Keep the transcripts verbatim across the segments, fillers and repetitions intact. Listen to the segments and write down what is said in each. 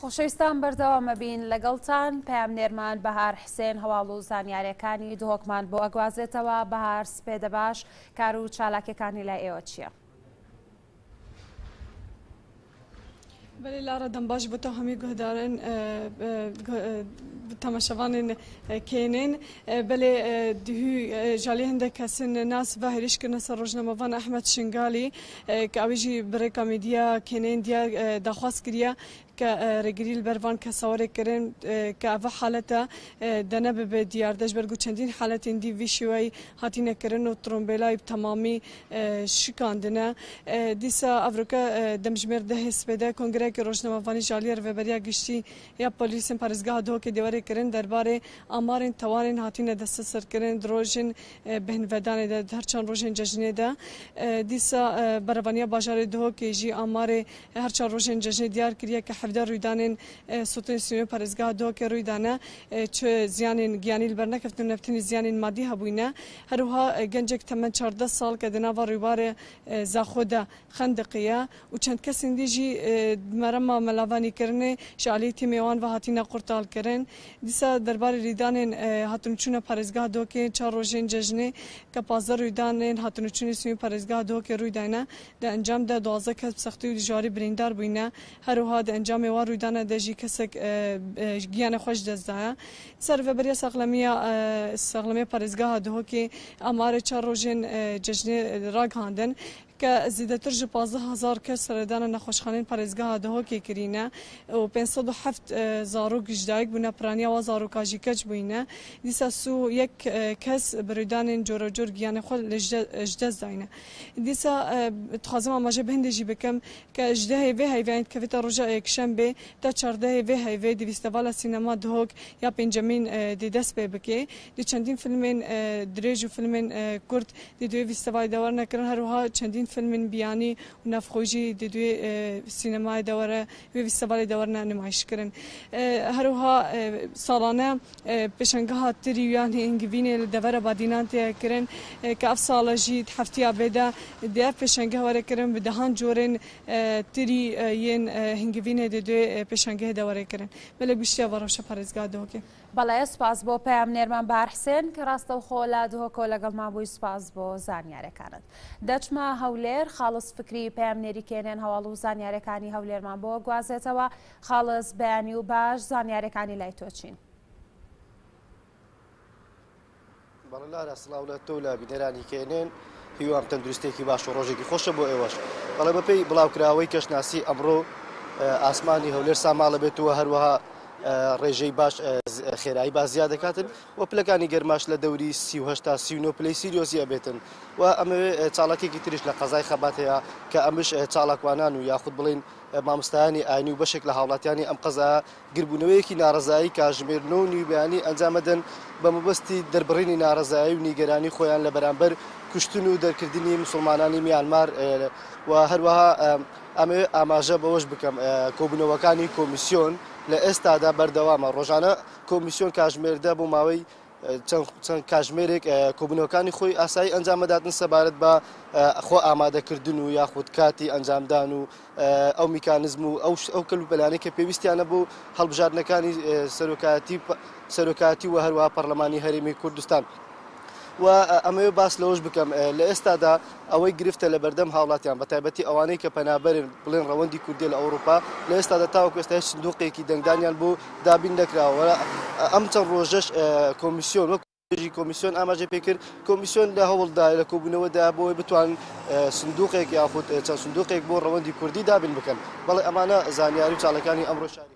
خوشایستان بردوام بین لگلتان پیام نرمان بهار حسین هوالو زانیارکانی دو حکمان بو اگوازتا و بهار سپیده باش کارو چالاککانی لعیو چیه بله لارا دنباش بوتا همی گهدارن تماشاوان کینن بله دهی جالی هنده کسین ناس و هریش که نسر روزنامه‌وان احمد شنگالی که اویجی برای کامیدیا کینن دیا دخواست کریا رگریل بروان کسواره کردن که اوه حالتا دنبه به دیاردش برگو چندین حالت اندی ویشوی هاتی نکردن و ترمبلای تمامی شکاندنه دیسا افریقا دمجمر ده هسپده کنگره که روزنامه‌وانی جالیر و بریا گشتی یا پلیسن پارزگاه دو که دیواره کردن درباره آمارن توارن هاتی ندست سر کردن دروژن بهنودانه ده هرچند روزن جشنه ده دیسا بروانی بازار دو که جی آمار هرچند روزن جشنه دیار کریا که در رویدان سوتن سیمی پارزگاه دو که رویدانه چه زیان گیانی البرنکفت نفتنی زیان مادی هبوینه هروها گنجک تمن چهارده سال که دنوا رویبار زاخوده خندقیه و چند کس دیجی مرما ملاوانی کرنه شعلی تیمیوان و هاتینا قرطال کرن دیسا دربار رویدان هاتونچون پارزگاه دو که چهار روزین ججنه که پازده رویدان هاتونچون سیمی پارزگاه دو که رویدانه ده انجام ده دوازده کسب سختی و دژواری بریندار بوینه هروها ده انجام و رویدانه دژی کسک گیان خوش دزده سر و بریا ساقلمیه ساقلمیه پارزگاه دو که اماره چهار روزین ججنه را گاندن که زیده ترج پانزده هزار کس ردان نخوشخانه پارزگاه دو که کرینه و پانصد و هفت زارو گشدایک بنا پرانیا و زارو کاجی کج بینه دیسا سو یک کس بردان جور جور گیان خود اجدز داینه دیسا تخازم اماجه بهندجی بکم که اجده هیوه هیوه اند که ویتا روژا اکشن بی تا چارده هیوه هیوه دی ویستوالا سینما دوک یا پنجمین دی دست بی بکی دی چندین فیلمین دریج و فیلمین کرد دی دوی ویستوالی دوار نکرن هروها چندین فیلم بیانی و نفخوجی دیدوی سینمای دوره وی ویستوالی دوره نمایش کردن. هروها سالانه پشنگاه تریویان اینگوینه دوره بادینان تیه کردن که اف ساله جید هفتی عبیده دیف پشنگاه وره کردن به دهان جورن تری یین اینگوینه دیدوی پشنگاه دوره کردن. بله گوشتی وروشه پارزگاه دوکه. بله اسپاس با پیام نرمان بهار حسین که راست و خوله دو کولگل مابوی اسپاس با زانیاره کند. دچما هولر خالص فکری پیام نریکنن هوالو زانیاره کنی هولر من با گوازتا و خالص بیانیو باش زانیاره کنی لیتوچین. بله لارا سلام لطولا بینرانی کنن هیوام تندرستی کی باش و روزی خوش با ایواش. بله بپی بلاک رایی کش ناسی امرو آسمانی هولر سامال به تو هر وها رجی باش خیرایی باز زیاده کاتن و پلکانی گرماش لدوری سی و هشت سیونو پلی سیریوزی بیتن و امر تعلقی کتیرش لقزای خباته که امش تعلق وانانو یا خود بلین مامستانی عینی و بشکل حالاتیانی ام قزا گربونوی کی نارضایی کاجمر نونی بیانی انجامدن با مبستی دربرینی نارضایی و نیگرانی خویان لبرانبر کشتنو درکردنی مسلمانانی میانمار و هر وها امر آماده باش بکم کوبنوکانی کمیسیون لاستادا بردوامه روزانه کمیسیون کشمیر ده بو ماوی چند کشمیریک کوبنوکانی خوی اسای انجام دادن سبارت با خو آماده کردن و یا خود کاتی انجام دادن و او مکانیزم و او کل بلانی که پیوستیانه بو حلب جارنکانی سروکاتی سروکاتی و هر و پارلمانی هریمی کردستان و اما باس لوج بکم لاستادا اوی گرفته لبردم حالاتیان بتعبتی آوانی که پنابرن بلن رواندی کردیل اروپا لیست داده تا وقتی هست صندوقی که دنگدانیان بو دابین دکره و امتن روزش کمیسیون و جی کمیسیون آماده پیکر کمیسیون ده هول دایل کوبنو ده بو بتوان صندوقی که آخود چند صندوقی بو رواندی کردی دابین بکن ولی امانه زنیاری تعلقانی امروزشاری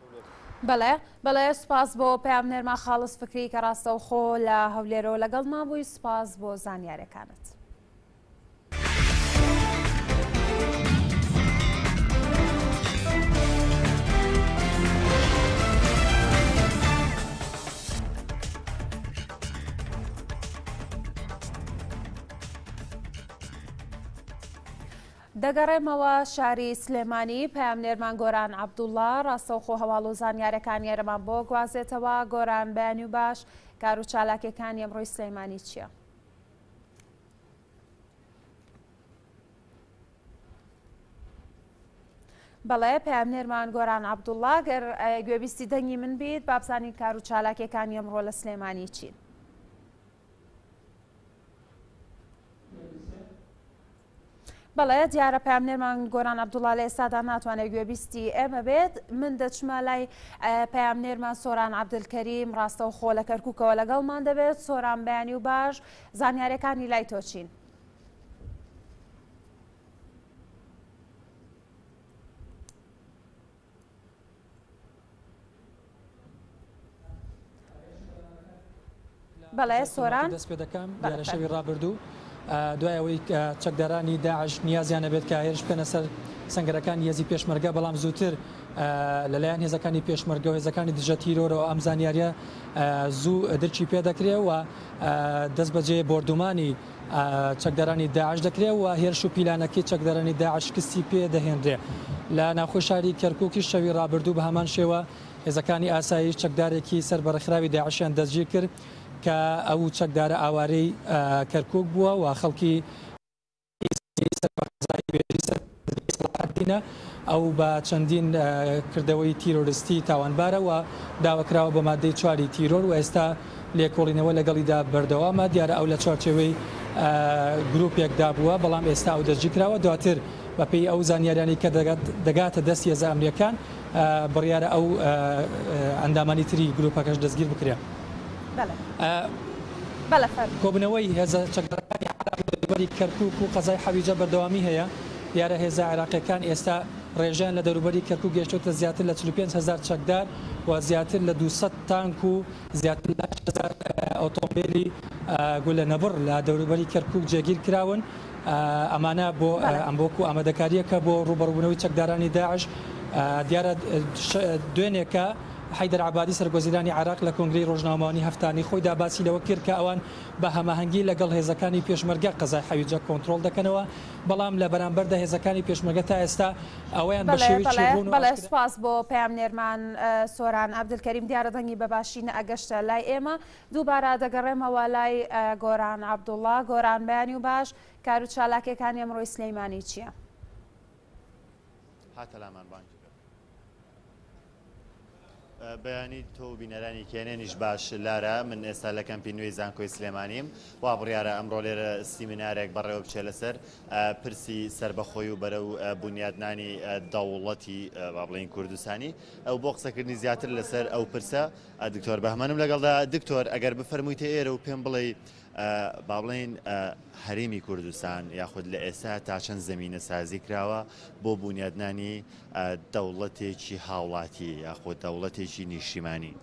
بله بله سپاس با پیام نرما خالص فکری کراست و خول هولی رو لگل ما بوی سپاس با زنیاری کند. دگره موا شهری سلیمانی پیام نرمان گوران عبدالله راستو خو هوالو زانیارکانی ارمان با گوازیتا و گوران بینیو باش کارو چالاک کنیم روی سلیمانی چیه؟ بله پیامنرمان گران عبدالله گر گویستی دنی من بید بابسانی کارو چاله که کنیم رول سلیمانی چی؟ بله دیار پیامنرمان گران عبدالله استادان نتوانه گویستی ام بید من دچمالای پیامنرمان سوران عبدالکریم راست و خاله کرکوکا و لگال من دبید سوران بینیو باج زنیاره کنی لایتو چین. بله سوران. دست پیدا کم. در شبیه رابردو دوای وی چقدرانی داعش نیازیانه بد که هرچ پنسر سنگرکان یزی پیشمرگا بالام زودتر للاین هزکانی پیشمرگا و هزکانی دژاتیرو رو آموزانیاریا زو درچی پیدا کرده و دست به جای بردمانی چقدرانی داعش دکرده و هرچو پیلانکی چقدرانی داعش کسی پیدا هنده. لان خوشحالی کرکوکی شبیه رابردو به همان شوا هزکانی آسایش چقدری کی سر برخرابی داعشان دزدی کرد. که او چک داره آواری کرکوک بوا و خالقی او با چندین کردوی تیروریستی توان باره و داوکرای با ماده چهاری تیرور و استا لیکولین و لگالی داد برداوم دیار اول چارچوی گروپ یک دابوا بالام استا او دزیکرای و دوتر و پی او زنیارانی که دقت دستی از آمریکان بریار او اندامانی تری گروپ کاش دزگیر بکریم. بله. بله فرد. کوبنوی هزار چقدرکانی عراقی بری کرکوک و قضای حویجه بردوامیه یا دیاره هزار عراقی کان استا رجان لدروبری کرکوک گشته زیادتر لطلبیانس هزار چقدر و زیادتر لدوست تانکو زیادتر هزار اتومبیلی گل نبر لدروبری کرکوک جگیر کراون امانه با امبوکو آماده کاریه که با روبروبنوی چقدرانی داعش دیاره دنیا که حیدر عبادی سرگزیدانی عراق لکنگری روزنامه‌ای هفتانی خود عباسی لوکر که آن به هماهنگی لگل هزکانی پیشمرگ قضای حویجه کنترل دکنه و بالام لبران برده هزکانی پیشمرگ تا است آوان باشید شروع بله سپاس با پیامنرمان سوران عبدالکریم دیاردنی بباشین اگشت لایما دوباره دگرم ولای گوران عبدالله گوران بینیو باش کارو چالاک کنیم روی سلیمانی چیه؟ حتی لمن بان. بیانی تو بینرانی که نیش باش لاره من استاله کمپینوی زنکوی سلیمانیم و ابریاره امروزه سیمینارک برای ابتدال سر پرسی سر با خویو برای بنیادنانی دولتی ابراین کردستانی. او باقی کردن زیادتر لسر او پرسه دکتر بهمنم لگال دکتر اگر بفرمایید ایرو پیمبلی بابلین حریمی کردستان یا خود لعسه تاچن زمین سازی کرده با بنیادنانی دولتی چی حاولاتی یا خود دولتی چی نیشیمانی.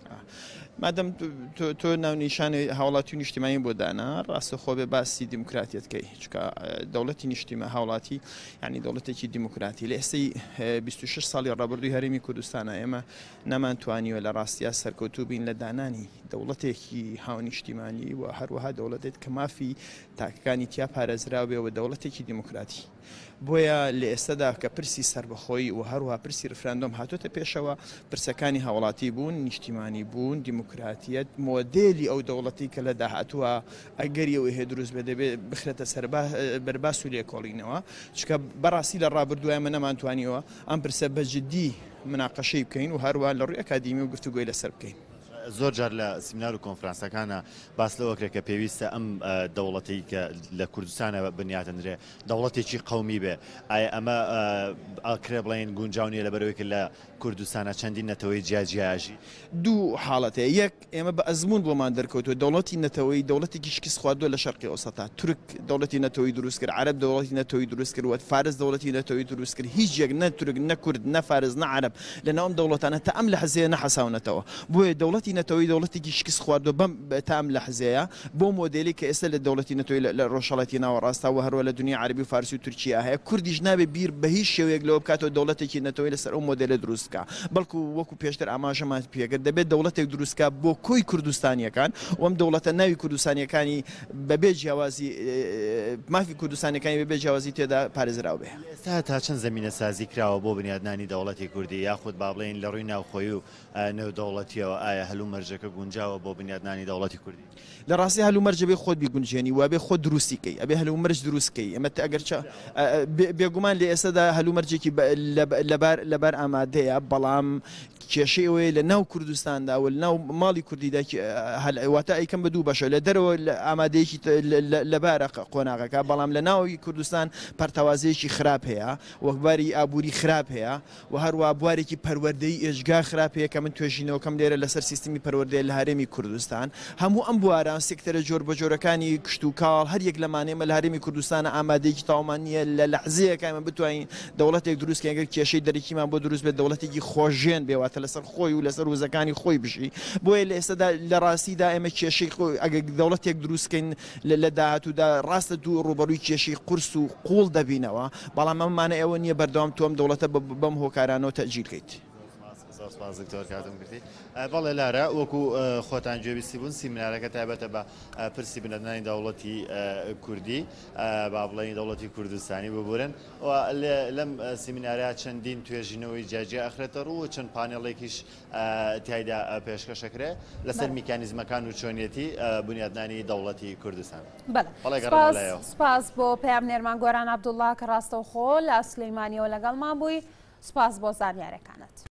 مدام تو تو نشان حاولاتی نیشیمانی بودن راست خوب باسی دموکراتیت که چکا دولتی نیشیمانی حاولاتی یعنی دولتی چی دموکراتی لعسی بیست و شش سالی رابردی حریمی کردستانه اما نمان توانی ول راستیا سرکوتوبین لدانانی دولتی کی حاوی نیشیمانی و هر وحد دولت که مافی تاکانی تیا پارزرابی و دولتی که دموکراتی. باید لعسده که پرسی سربخوی و هر و پرسی رفراندوم حتی تپش و پرسکانی حوالاتی بون، نشتیمانی بون، دموکراتیت مدلی او دولتی که لذت و اگری و هدروز بده بخرت سربا برباسولی کالینه و چک براسیل رابردوی من منطقانی و آن پرسه بجدی مناقشه بکنیم و هر و لری اکادمی و گفتگوی لسرب کنیم. زور جرلا سیمینار و کنفرانس کانه باسلو اکر که پیوسته ام دولتی که لکردستان بنیاد اندره دولتی چی قومی به اما اکربلاین گونجانی لبروی که لکردستان چندین نتوی جاجیاجی دو حالته یک اما با ازمون بلمان درکوت دولتی نتوی دولتی کیشکس خواهد ول شرقی اوسطا ترک دولتی نتوی درست کرد عرب دولتی نتوی درست کرد و فارس دولتی نتوی درست کرد هیچ یک نه ترک نه کرد نه فارس نه عرب لنام دولتانه تأمل لحظه نه حسونه تو بوی دولتی نتوی دولتی کیشکس خورد و بام تام لحظه با مدلی که اصل دولتی نتوی لروشالاتی نوراسته و هر ول دنیا عربی فارسی ترکیه های کردی جناب بیر بهیش شوی گلوب کاتو دولتی که نتوی لسر اون مدل درست که بلکه وکو پیشتر آماده ماست پیگر دبی دولتی درست که با کوی کردستانی کان و هم دولت نوی کردستانی کانی به به جوازی مافی کردستانی کانی به به جوازی تدا پارز را به سه تا چند زمین سازی کرده با بنیادنانی دولتی کردی یا خود بابلین لرینه و خویو نه دولتی و آیا هل هلومرجه که گنجا و بابنیاد نانی دولتی کردی. لراستی هلومرجه به خود بیگنجانی و به خود روسی کی، به هلومرج درست کی. اما تا اگر چه بیگمان لیست ده هلومرجه که لبر لبر آماده بلام کشی و لناو کردستان دا و لناو مالی کردی دا هل واتای کم بدو باشه لدر و آماده که لبر قناعه که بلام لناوی کردستان پرتوازیشی خرابه و باری آبوری خرابه و هر و آبوری که پروردهای اجگا خرابه که من توجینه و کم دیره لسر سیستمی پروردهای لهرمی کردستان همو آبوران سکتر جورب جورکانی کشتوکال هر یک لمانه مل لهرمی کردستان آماده که تامانی لحظه که من بتوانی دولت یک درست که اگر کشی داری که من با درست به دولتی که خوژن به وقت لسر خوی و لسر روزکانی خوی بشی باید استاد لراسی دائما کشی اگر دولت یک درست که لدات و دا راست تو روبروی کشی قرص و قول دبینه و بالا من معنی اونیه بردم توام دولت بام هو کارانو تأجیل کرد. سپاس دکتر کردم گفتی. بالا لاره وکو خود انجام بیسیبون سیمینار که تعبت با پرسی بندانی دولتی کردی با بلایی دولتی کردستانی ببرن و لام سیمیناره چندین توی جنوبی جایی آخرت رو و چند پانلیکیش تایدا پیشکش کرده لسر مکانیزم کانوچونیتی بنیادنی دولتی کردستان. بله. سپاس سپاس با پیام نرمان گوران عبدالله کراستو خول اسلیمانی و لگال مابوی سپاس با زنیاره کند.